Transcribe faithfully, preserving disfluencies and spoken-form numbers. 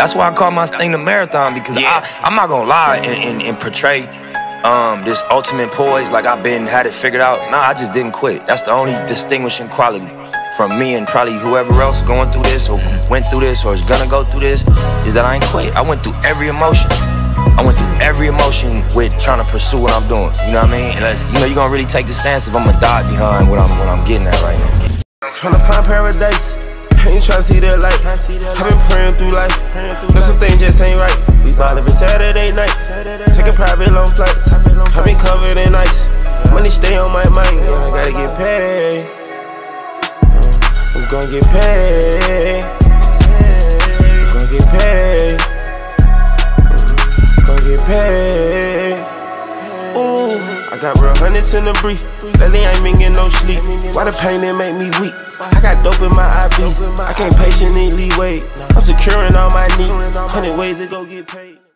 That's why I call my thing the marathon, because yeah. I, I'm not gonna lie and, and, and portray um, this ultimate poise like I've been had it figured out. Nah, I just didn't quit. That's the only distinguishing quality from me and probably whoever else going through this or went through this or is gonna go through this, is that I ain't quit. I went through every emotion. I went through every emotion with trying to pursue what I'm doing. You know what I mean? And that's, you know, you're gonna really take the stance if I'm gonna dive behind what I'm what I'm getting at right now. I'm trying to find paradise. Ain't trying to see that light. I've been praying through life. There's some things just ain't right. We bought every Saturday night. Taking private long flights. I've been covered in ice. Money stay on my mind. Yeah, I gotta get paid. I'm gonna get paid. I'm gonna get paid. I'm gonna get paid. Ooh, I got real hundreds in the brief. Lately I ain't been getting no sleep. Why the pain that make me weak? I got dope in my I V. I can't patiently wait. I'm securing all my needs. Hundred ways to go get paid.